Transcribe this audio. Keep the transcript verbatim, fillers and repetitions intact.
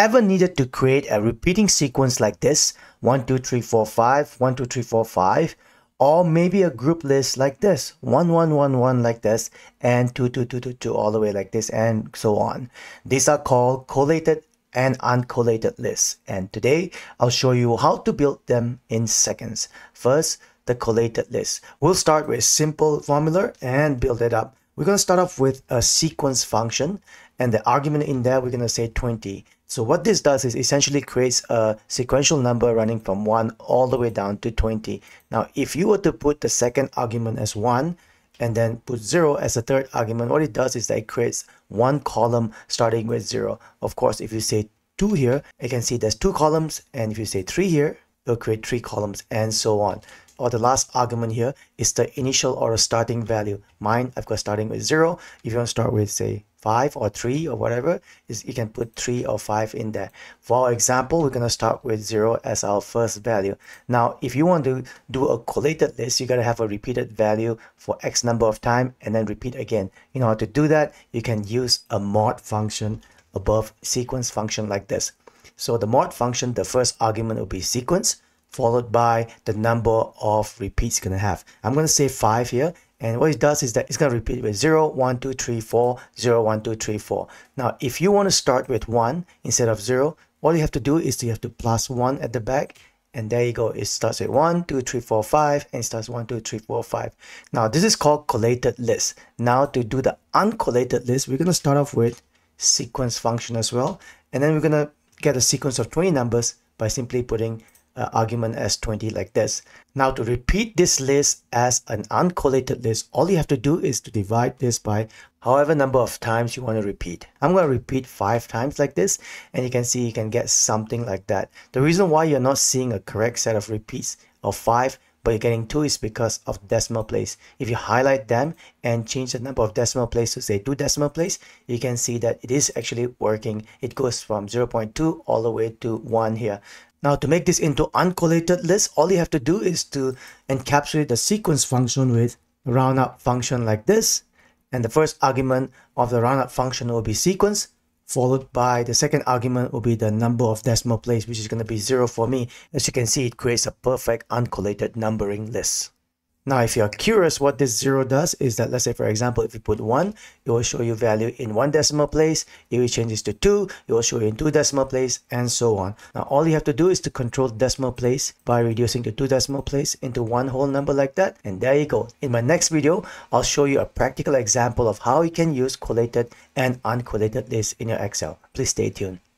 ever needed to create a repeating sequence like this, one two three four five, one two three four five, or maybe a group list like this, one one one one like this, and two two two two two all the way like this, and so on. These are called collated and uncollated lists, and today I'll show you how to build them in seconds. First, the collated list. We'll start with simple formula and build it up. We're going to start off with a sequence function, and the argument in there we're going to say twenty. So what this does is essentially creates a sequential number running from one all the way down to twenty. Now if you were to put the second argument as one and then put zero as a third argument, what it does is that it creates one column starting with zero. Of course, if you say two here, you can see there's two columns, and if you say three here, it'll create three columns, and so on. Or the last argument here is the initial or starting value. Mine, I've got starting with zero. If you want to start with, say, five or three or whatever, is you can put three or five in there. For our example, we're going to start with zero as our first value. Now, if you want to do a collated list, you got to have a repeated value for X number of time and then repeat again. In order to do that, you can use a mod function above sequence function like this. So the mod function, the first argument will be sequence, followed by the number of repeats it's going to have. I'm going to say five here, and what it does is that it's going to repeat with zero, one, two, three, four, zero, one, two, three, four. Now, if you want to start with one instead of zero, all you have to do is you have to plus one at the back, and there you go. It starts with one, two, three, four, five, and it starts one, two, three, four, five. Now, this is called collated list. Now, to do the uncollated list, we're going to start off with sequence function as well, and then we're going to get a sequence of twenty numbers by simply putting Uh, argument as twenty like this. Now to repeat this list as an uncollated list, all you have to do is to divide this by however number of times you want to repeat. I'm going to repeat five times like this, and you can see you can get something like that. The reason why you're not seeing a correct set of repeats of five but you're getting two is because of decimal place. If you highlight them and change the number of decimal place to say two decimal place, you can see that it is actually working. It goes from zero point two all the way to one here. Now to make this into uncollated list, all you have to do is to encapsulate the sequence function with roundup function like this. And the first argument of the roundup function will be sequence, followed by the second argument will be the number of decimal place, which is going to be zero for me. As you can see, it creates a perfect uncollated numbering list. Now, if you're curious what this zero does is that, let's say, for example, if you put one, it will show you value in one decimal place. If it changes to two, it will show you in two decimal place, and so on. Now, all you have to do is to control decimal place by reducing the two decimal place into one whole number like that. And there you go. In my next video, I'll show you a practical example of how you can use collated and uncollated lists in your Excel. Please stay tuned.